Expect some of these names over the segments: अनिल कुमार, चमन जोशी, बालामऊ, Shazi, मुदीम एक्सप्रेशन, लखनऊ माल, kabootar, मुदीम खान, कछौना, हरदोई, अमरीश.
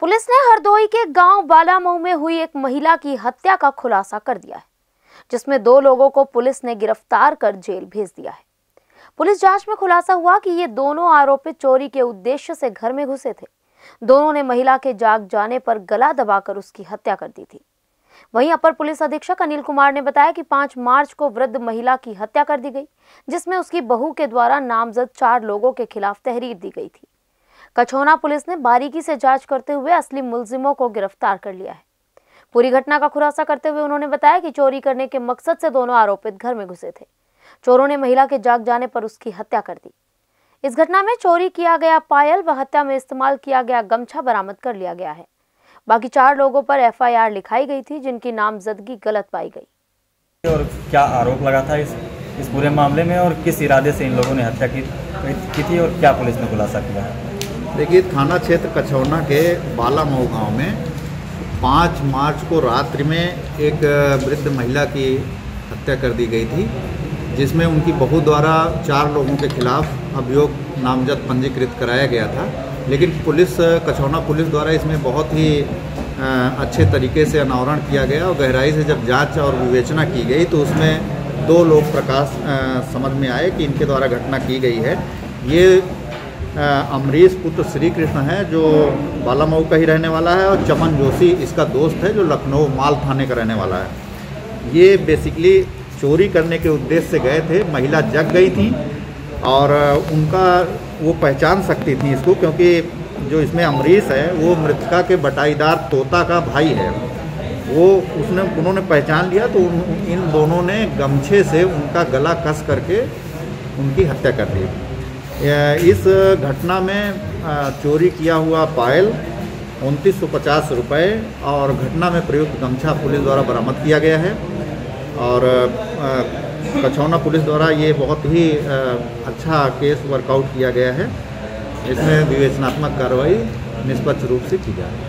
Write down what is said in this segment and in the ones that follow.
Police ने हरदोई के गांव बालामऊ में हुई एक महिला की हत्या का खुलासा कर दिया है, जिसमें 2 लोगों को पुलिस ने गिरफ्तार कर जेल भेज दिया है। पुलिस जांच में खुलासा हुआ कि ये दोनों आरोपी चोरी के उद्देश्य से घर में घुसे थे। दोनों ने महिला के जाग जाने पर गला दबाकर उसकी हत्या कर दी थी। वहीं अपर पुलिस अधीक्षक अनिल कुमार ने बताया कि 5 मार्च को वृद्ध महिला की हत्या कर दी गई, जिसमें उसकी बहू के द्वारा नामजद 4 लोगों के खिलाफ तहरीर दी गई थी। कछौना पुलिस ने बारीकी से जांच करते हुए असली मुलजिमों को गिरफ्तार कर लिया है। पूरी घटना का खुलासा करते हुए उन्होंने बताया कि चोरी करने के मकसद से दोनों आरोपित घर में घुसे थे। चोरों ने महिला के जाग जाने पर उसकी हत्या कर दी। इस घटना में चोरी किया गया पायल व हत्या में इस्तेमाल किया गया गमछा बरामद कर लिया गया है। बाकी 4 लोगों पर एफआईआर लिखाई गई थी, जिनकी नामजदगी गलत पाई गई। और क्या आरोप लगा था इस पूरे मामले में, और किस इरादे से इन लोगों ने हत्या की थी, और क्या पुलिस ने खुलासा किया है? देखिए, थाना क्षेत्र कछौना के बालामऊ गांव में 5 मार्च को रात्रि में एक वृद्ध महिला की हत्या कर दी गई थी, जिसमें उनकी बहू द्वारा 4 लोगों के खिलाफ अभियोग नामजद पंजीकृत कराया गया था। लेकिन पुलिस कछौना पुलिस द्वारा इसमें बहुत ही अच्छे तरीके से अनावरण किया गया और गहराई से जब जांच और विवेचना की गई तो उसमें 2 लोग प्रकाश समझ में आए कि इनके द्वारा घटना की गई है। ये अमरीश पुत्र श्री कृष्ण है, जो बालामऊ का ही रहने वाला है, और चमन जोशी इसका दोस्त है, जो लखनऊ माल थाने का रहने वाला है। ये बेसिकली चोरी करने के उद्देश्य से गए थे। महिला जग गई थी और उनका वो पहचान सकती थी इसको, क्योंकि जो इसमें अमरीश है वो मृतका के बटाईदार तोता का भाई है। वो उन्होंने पहचान लिया तो इन दोनों ने गमछे से उनका गला कस करके उनकी हत्या कर दी। इस घटना में चोरी किया हुआ पायल 2950 रुपये और घटना में प्रयुक्त गमछा पुलिस द्वारा बरामद किया गया है। और कछौना पुलिस द्वारा ये बहुत ही अच्छा केस वर्कआउट किया गया है। इसमें विवेचनात्मक कार्रवाई निष्पक्ष रूप से की जा रही है।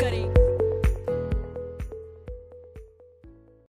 करें।